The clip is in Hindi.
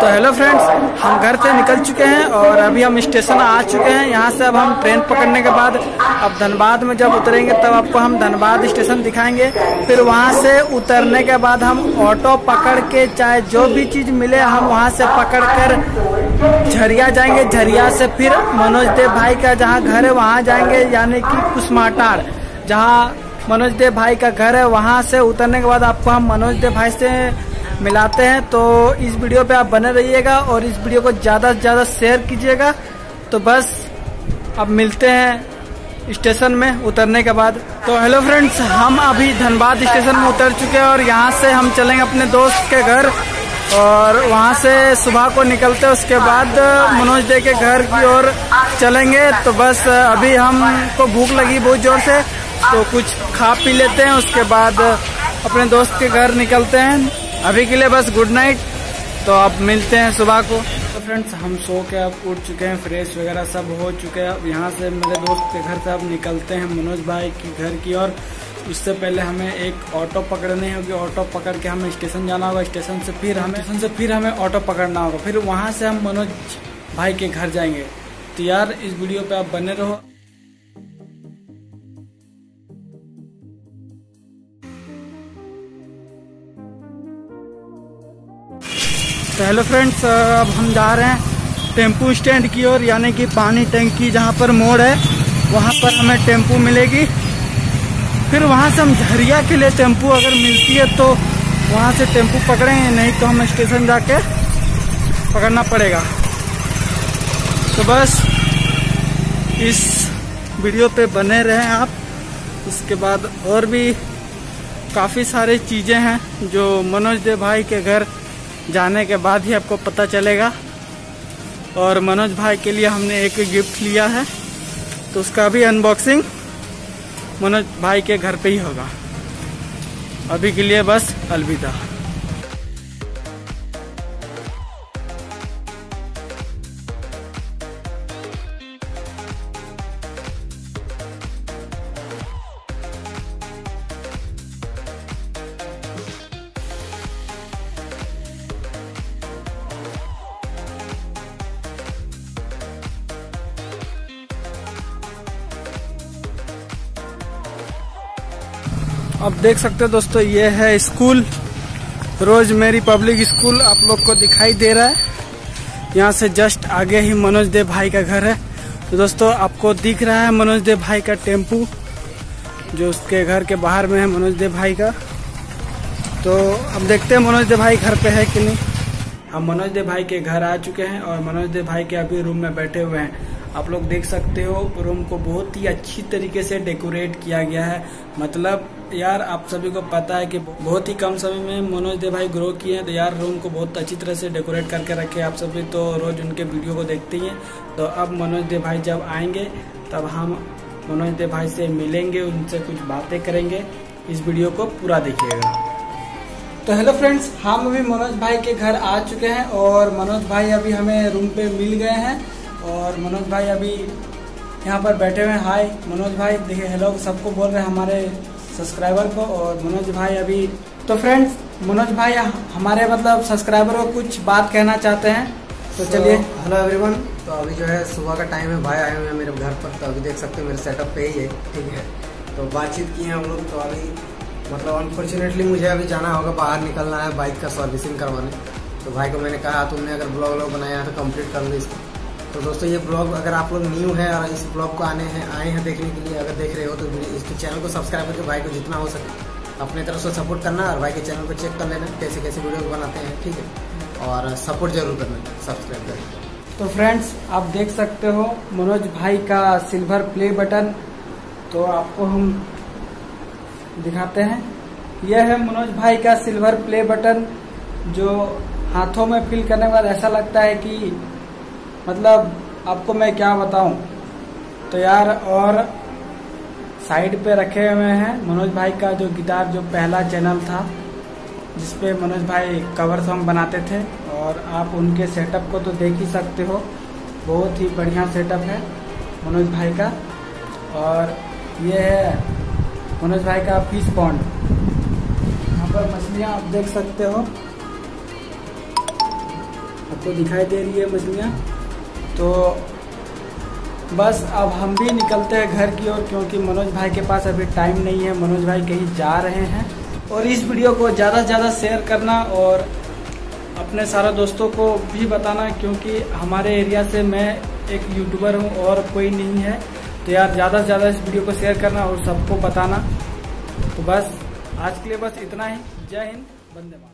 तो हेलो फ्रेंड्स, हम घर से निकल चुके हैं और अभी हम स्टेशन आ चुके हैं। यहाँ से अब हम ट्रेन पकड़ने के बाद अब धनबाद में जब उतरेंगे तब आपको हम धनबाद स्टेशन दिखाएंगे। फिर वहाँ से उतरने के बाद हम ऑटो पकड़ के चाहे जो भी चीज़ मिले हम वहाँ से पकड़ कर झरिया जाएंगे। झरिया से फिर मनोज देव भाई का जहाँ घर है वहाँ जाएंगे, यानी कि कुसमाटार जहाँ मनोज देव भाई का घर है। वहाँ से उतरने के बाद आपको हम मनोज देव भाई से मिलाते हैं। तो इस वीडियो पे आप बने रहिएगा और इस वीडियो को ज़्यादा से ज़्यादा शेयर कीजिएगा। तो बस अब मिलते हैं स्टेशन में उतरने के बाद। तो हेलो फ्रेंड्स, हम अभी धनबाद स्टेशन में उतर चुके हैं और यहाँ से हम चलेंगे अपने दोस्त के घर और वहाँ से सुबह को निकलते हैं। उसके बाद मनोज देव के घर की ओर चलेंगे। तो बस अभी हमको भूख लगी बहुत ज़ोर से, तो कुछ खा पी लेते हैं, उसके बाद अपने दोस्त के घर निकलते हैं। अभी के लिए बस गुड नाइट। तो अब मिलते हैं सुबह को। तो फ्रेंड्स, हम सो के अब उठ चुके हैं, फ्रेश वगैरह सब हो चुके हैं। अब यहाँ से मेरे दोस्त के घर से अब निकलते हैं मनोज भाई के घर की ओर। उससे पहले हमें एक ऑटो पकड़नी होगी, ऑटो पकड़ के हमें स्टेशन जाना होगा। स्टेशन से फिर हमें ऑटो पकड़ना होगा, फिर वहाँ से हम मनोज भाई के घर जाएंगे। तो यार इस वीडियो पर आप बने रहो। तो हेलो फ्रेंड्स, अब हम जा रहे हैं टेम्पू स्टैंड की ओर, यानी कि पानी टंकी जहाँ पर मोड़ है वहाँ पर हमें टेम्पू मिलेगी। फिर वहाँ से हम झरिया के लिए टेम्पू अगर मिलती है तो वहाँ से टेम्पू पकड़ेंगे, नहीं तो हम स्टेशन जाके पकड़ना पड़ेगा। तो बस इस वीडियो पे बने रहें आप। इसके बाद और भी काफ़ी सारी चीज़ें हैं जो मनोज देव भाई के घर जाने के बाद ही आपको पता चलेगा। और मनोज भाई के लिए हमने एक गिफ्ट लिया है, तो उसका भी अनबॉक्सिंग मनोज भाई के घर पे ही होगा। अभी के लिए बस अलविदा। अब देख सकते हो दोस्तों, ये है स्कूल रोज मेरी पब्लिक स्कूल, आप लोग को दिखाई दे रहा है। यहाँ से जस्ट आगे ही मनोज देव भाई का घर है। तो दोस्तों आपको दिख रहा है मनोज देव भाई का टेम्पू जो उसके घर के बाहर में है, मनोज देव भाई का। तो अब देखते हैं मनोज देव भाई घर पे है कि नहीं। हम मनोज देव भाई के घर आ चुके हैं और मनोज देव भाई के अभी रूम में बैठे हुए हैं। आप लोग देख सकते हो रूम को बहुत ही अच्छी तरीके से डेकोरेट किया गया है। मतलब यार आप सभी को पता है कि बहुत ही कम समय में मनोज देव भाई ग्रो किए हैं, तो यार रूम को बहुत अच्छी तरह से डेकोरेट करके रखे। आप सभी तो रोज उनके वीडियो को देखते ही हैं। तो अब मनोज देव भाई जब आएंगे तब हम मनोज देव भाई से मिलेंगे, उनसे कुछ बातें करेंगे। इस वीडियो को पूरा देखिएगा। तो हेलो फ्रेंड्स, हम अभी मनोज भाई के घर आ चुके हैं और मनोज भाई अभी हमें रूम पे मिल गए हैं और मनोज भाई अभी यहाँ पर बैठे हुए हैं। हाय मनोज भाई, देखिए हेलो सबको बोल रहे हैं हमारे सब्सक्राइबर को। और मनोज भाई अभी, तो फ्रेंड्स मनोज भाई हमारे मतलब सब्सक्राइबर को कुछ बात कहना चाहते हैं, तो चलिए। हेलो एवरीवन, तो अभी जो है सुबह का टाइम है, भाई आए हुए हैं मेरे घर पर। तो अभी देख सकते हो मेरे सेटअप पे ही है, ठीक है। तो बातचीत की है हम लोग। तो अभी मतलब अनफॉर्चुनेटली मुझे अभी जाना होगा, बाहर निकलना है बाइक का सर्विसिंग करवाने। तो भाई को मैंने कहा तुमने अगर ब्लॉग व्लॉग बनाया है तो कम्प्लीट कर लो इसको। तो दोस्तों ये ब्लॉग अगर आप लोग न्यू है और इस ब्लॉग को आए हैं देखने के लिए, अगर देख रहे हो तो इसके चैनल को सब्सक्राइब करके भाई को जितना हो सके अपने तरफ से सपोर्ट करना और भाई के चैनल को चेक कर लेना कैसे कैसे वीडियो बनाते हैं, ठीक है। और सपोर्ट जरूर करना, सब्सक्राइब करना। तो फ्रेंड्स आप देख सकते हो मनोज भाई का सिल्वर प्ले बटन, तो आपको हम दिखाते हैं। यह है मनोज भाई का सिल्वर प्ले बटन जो हाथों में फील करने के बाद ऐसा लगता है कि मतलब आपको मैं क्या बताऊं। तो यार और साइड पे रखे हुए हैं मनोज भाई का जो गिटार, जो पहला चैनल था जिसपे मनोज भाई कवर सॉन्ग बनाते थे। और आप उनके सेटअप को तो देख ही सकते हो, बहुत ही बढ़िया सेटअप है मनोज भाई का। और ये है मनोज भाई का फिश पॉन्ड, यहाँ पर मछलियाँ आप देख सकते हो। आपको दिखाई दे रही है मछलियाँ। तो बस अब हम भी निकलते हैं घर की ओर, क्योंकि मनोज भाई के पास अभी टाइम नहीं है, मनोज भाई कहीं जा रहे हैं। और इस वीडियो को ज़्यादा से ज़्यादा शेयर करना और अपने सारे दोस्तों को भी बताना, क्योंकि हमारे एरिया से मैं एक यूट्यूबर हूँ और कोई नहीं है। तो यार ज़्यादा से ज़्यादा इस वीडियो को शेयर करना और सबको बताना। तो बस आज के लिए बस इतना ही। जय हिंद, वंदे मातरम।